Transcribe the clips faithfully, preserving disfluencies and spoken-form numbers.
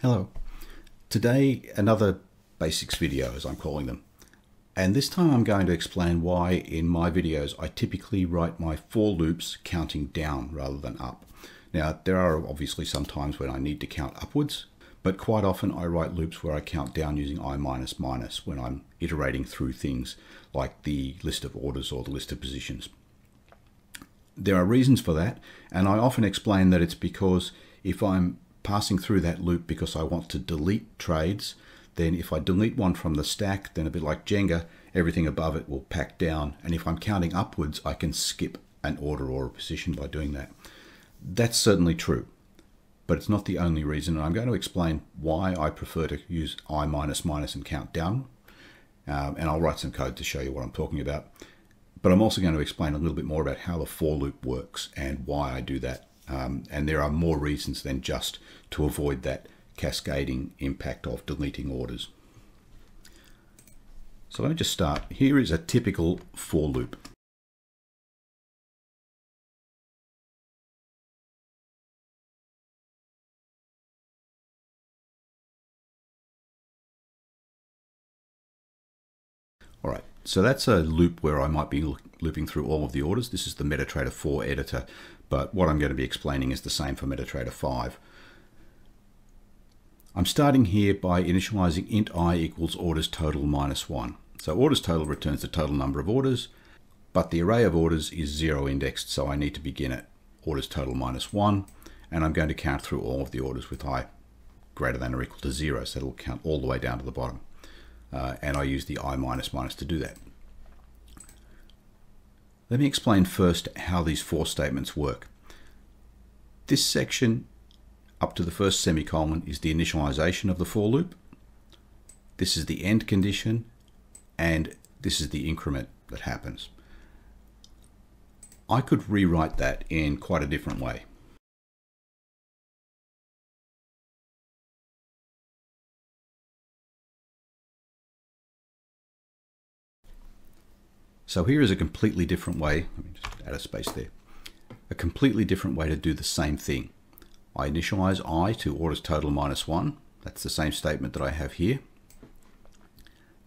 Hello. Today, another basics video, as I'm calling them. And this time I'm going to explain why in my videos I typically write my for loops counting down rather than up. Now, there are obviously some times when I need to count upwards, but quite often I write loops where I count down using I minus minus when I'm iterating through things like the list of orders or the list of positions. There are reasons for that, and I often explain that it's because if I'm passing through that loop because I want to delete trades, then if I delete one from the stack, then a bit like Jenga, everything above it will pack down. And if I'm counting upwards, I can skip an order or a position by doing that. That's certainly true, but it's not the only reason. And I'm going to explain why I prefer to use I minus minus and count down. Um, and I'll write some code to show you what I'm talking about. But I'm also going to explain a little bit more about how the for loop works and why I do that. Um, and there are more reasons than just to avoid that cascading impact of deleting orders. So let me just start. Here is a typical for loop. All right, so that's a loop where I might be looping through all of the orders. This is the MetaTrader four editor, but what I'm going to be explaining is the same for MetaTrader five. I'm starting here by initializing int I equals orders total minus one. So orders total returns the total number of orders, but the array of orders is zero indexed, so I need to begin at orders total minus one, and I'm going to count through all of the orders with I greater than or equal to zero, so it'll count all the way down to the bottom. Uh, and I use the I minus minus to do that. Let me explain first how these for statements work. This section up to the first semicolon is the initialization of the for loop. This is the end condition, and this is the increment that happens. I could rewrite that in quite a different way. So here is a completely different way, let me just add a space there, a completely different way to do the same thing. I initialize I to orders total minus one. That's the same statement that I have here.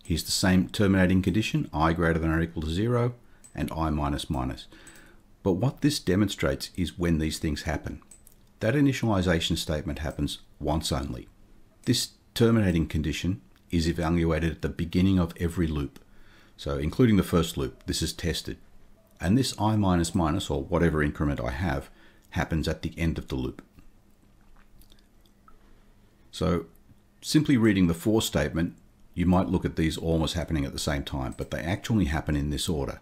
Here's the same terminating condition, I greater than or equal to zero, and I minus minus. But what this demonstrates is when these things happen. That initialization statement happens once only. This terminating condition is evaluated at the beginning of every loop. So including the first loop, this is tested. And this I minus minus, or whatever increment I have, happens at the end of the loop. So simply reading the for statement, you might look at these almost happening at the same time, but they actually happen in this order.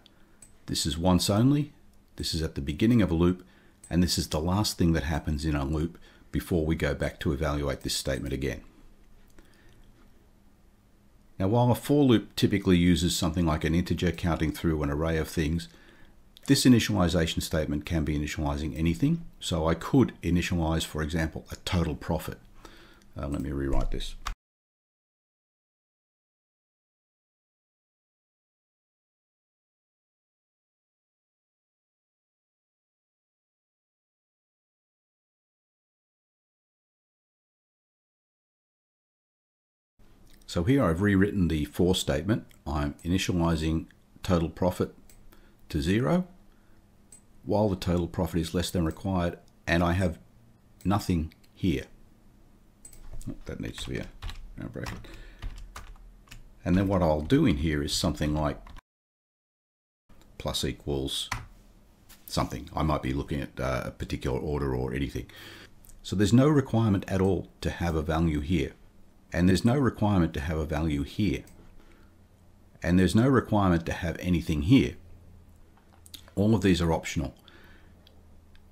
This is once only, this is at the beginning of a loop, and this is the last thing that happens in a loop before we go back to evaluate this statement again. Now, while a for loop typically uses something like an integer counting through an array of things, this initialization statement can be initializing anything. So I could initialize, for example, a total profit. Uh, let me rewrite this. So here I've rewritten the for statement. I'm initializing total profit to zero while the total profit is less than required, and I have nothing here. Oh, that needs to be a bracket. And then what I'll do in here is something like plus equals something. I might be looking at uh, a particular order or anything. So there's no requirement at all to have a value here. And there's no requirement to have a value here. And there's no requirement to have anything here. All of these are optional.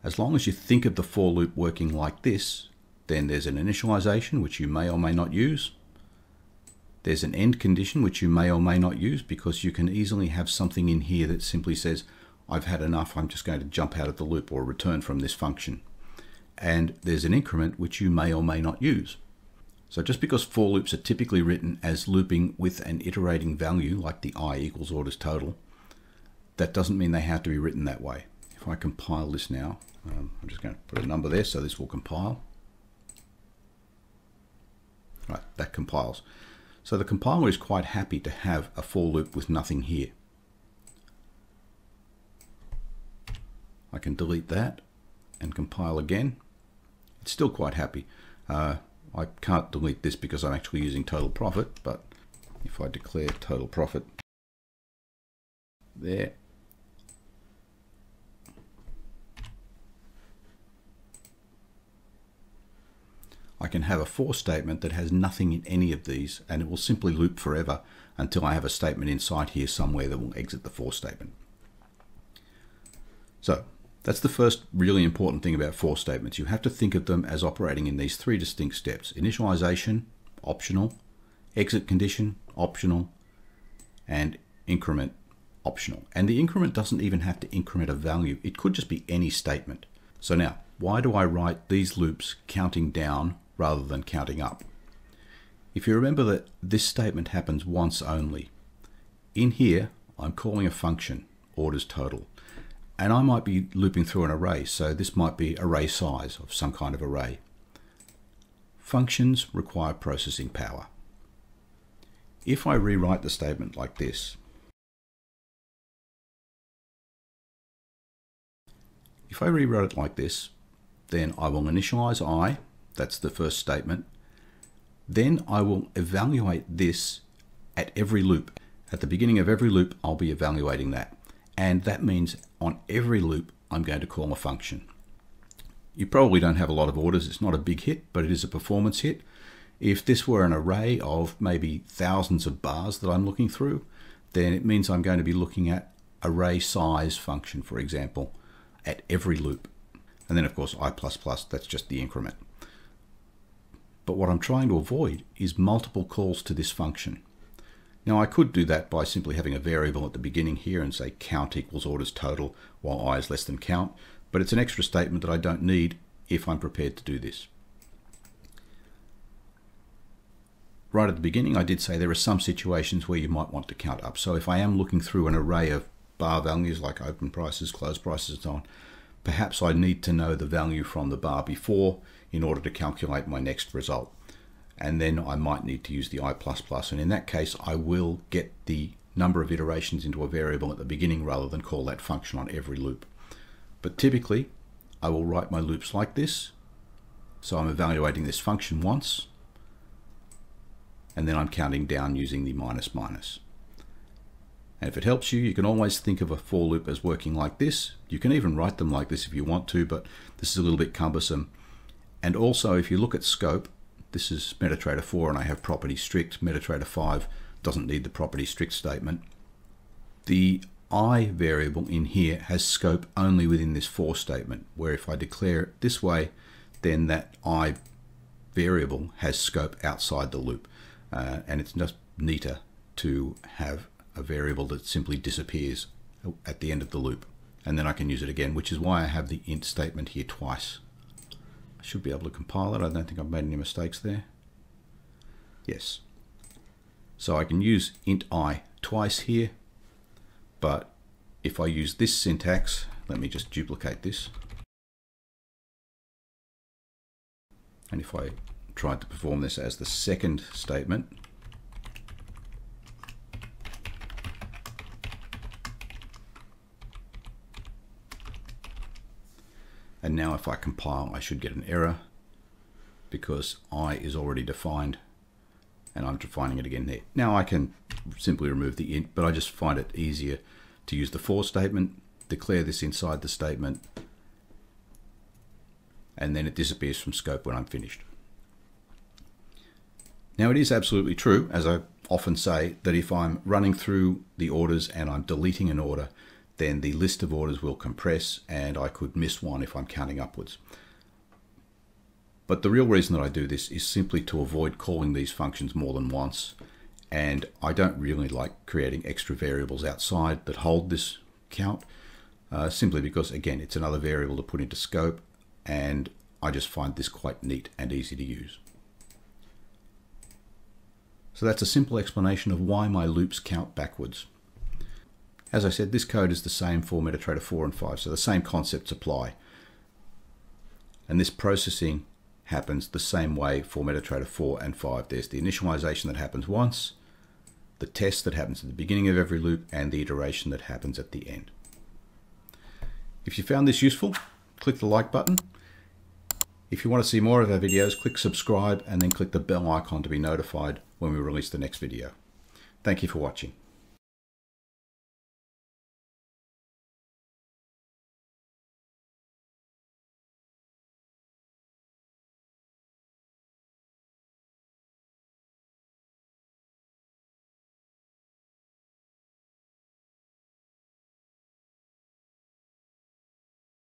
As long as you think of the for loop working like this, then there's an initialization, which you may or may not use. There's an end condition, which you may or may not use, because you can easily have something in here that simply says, I've had enough, I'm just going to jump out of the loop or return from this function. And there's an increment, which you may or may not use. So just because for loops are typically written as looping with an iterating value, like the I equals orders total, that doesn't mean they have to be written that way. If I compile this now, um, I'm just going to put a number there, so this will compile. right? That compiles. So the compiler is quite happy to have a for loop with nothing here. I can delete that and compile again. It's still quite happy. Uh, I can't delete this because I'm actually using total profit, but if I declare total profit there, I can have a for statement that has nothing in any of these, and it will simply loop forever until I have a statement inside here somewhere that will exit the for statement. So that's the first really important thing about for statements. You have to think of them as operating in these three distinct steps: initialization, optional; exit condition, optional; and increment, optional. And the increment doesn't even have to increment a value. It could just be any statement. So now, why do I write these loops counting down rather than counting up? If you remember that this statement happens once only. In here, I'm calling a function, orders total. And I might be looping through an array, so this might be array size of some kind of array. Functions require processing power. If I rewrite the statement like this, if I rewrote it like this, then I will initialize I, that's the first statement. Then I will evaluate this at every loop. At the beginning of every loop, I'll be evaluating that. And that means on every loop, I'm going to call a function. You probably don't have a lot of orders. It's not a big hit, but it is a performance hit. If this were an array of maybe thousands of bars that I'm looking through, then it means I'm going to be looking at array size function, for example, at every loop. And then of course I++, that's just the increment. But what I'm trying to avoid is multiple calls to this function. Now I could do that by simply having a variable at the beginning here and say count equals orders total while I is less than count, but it's an extra statement that I don't need if I'm prepared to do this. Right at the beginning, I did say there are some situations where you might want to count up. So if I am looking through an array of bar values like open prices, closed prices and so on, perhaps I need to know the value from the bar before in order to calculate my next result. And then I might need to use the I++, and in that case I will get the number of iterations into a variable at the beginning rather than call that function on every loop. But typically I will write my loops like this. So I'm evaluating this function once, and then I'm counting down using the minus minus. And if it helps you, you can always think of a for loop as working like this. You can even write them like this if you want to, but this is a little bit cumbersome. And also, if you look at scope, this is MetaTrader four and I have property strict. MetaTrader five doesn't need the property strict statement. The I variable in here has scope only within this for statement, where if I declare it this way, then that I variable has scope outside the loop. Uh, and it's just neater to have a variable that simply disappears at the end of the loop, and then I can use it again, which is why I have the int statement here twice. I should be able to compile it. I don't think I've made any mistakes there. Yes, so I can use int I twice here, but if I use this syntax, let me just duplicate this, and if I tried to perform this as the second statement, and now if I compile, I should get an error because I is already defined and I'm defining it again there. Now I can simply remove the int, but I just find it easier to use the for statement, declare this inside the statement, and then it disappears from scope when I'm finished. Now it is absolutely true, as I often say, that if I'm running through the orders and I'm deleting an order, then the list of orders will compress and I could miss one if I'm counting upwards. But the real reason that I do this is simply to avoid calling these functions more than once, and I don't really like creating extra variables outside that hold this count, uh, simply because, again, it's another variable to put into scope, and I just find this quite neat and easy to use. So that's a simple explanation of why my loops count backwards. As I said, this code is the same for MetaTrader four and five, so the same concepts apply. And this processing happens the same way for MetaTrader four and five. There's the initialization that happens once, the test that happens at the beginning of every loop, and the iteration that happens at the end. If you found this useful, click the like button. If you want to see more of our videos, click subscribe and then click the bell icon to be notified when we release the next video. Thank you for watching.